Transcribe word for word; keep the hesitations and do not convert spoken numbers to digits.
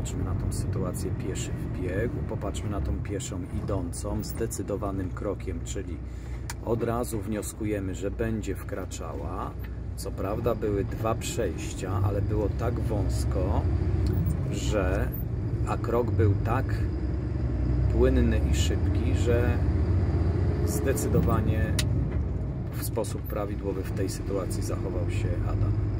Popatrzmy na tą sytuację: pieszy wbiegł, popatrzmy na tą pieszą idącą zdecydowanym krokiem, czyli od razu wnioskujemy, że będzie wkraczała. Co prawda były dwa przejścia, ale było tak wąsko, że a krok był tak płynny i szybki, że zdecydowanie w sposób prawidłowy w tej sytuacji zachował się Adam.